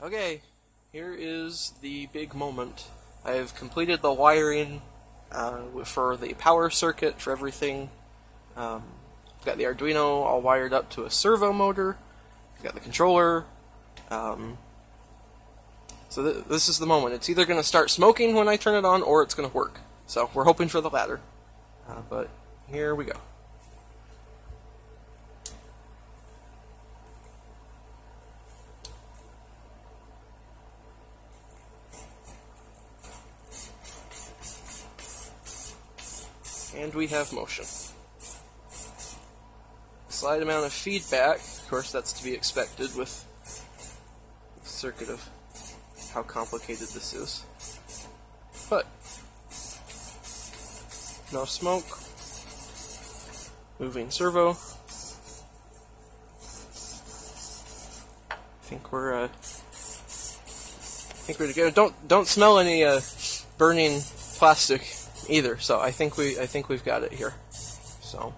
Okay, here is the big moment. I've completed the wiring for the power circuit for everything. I've got the Arduino all wired up to a servo motor. I've got the controller. So this is the moment. It's either going to start smoking when I turn it on, or it's going to work. So we're hoping for the latter. But here we go. And we have motion. A slight amount of feedback, of course that's to be expected with the circuit of how complicated this is. But no smoke, moving servo. I think we're to go. Don't smell any burning plastic either, so I think we've got it here. So